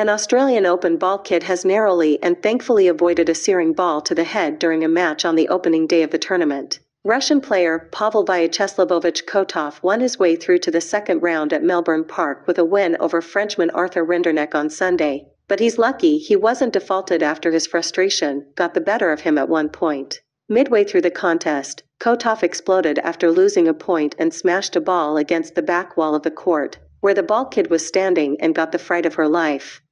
An Australian Open ball kid has narrowly and thankfully avoided a searing ball to the head during a match on the opening day of the tournament. Russian player Pavel Vyacheslavovich Kotov won his way through to the second round at Melbourne Park with a win over Frenchman Arthur Rinderknech on Sunday, but he's lucky he wasn't defaulted after his frustration got the better of him at one point. Midway through the contest, Kotov exploded after losing a point and smashed a ball against the back wall of the court, where the ball kid was standing, and got the fright of her life.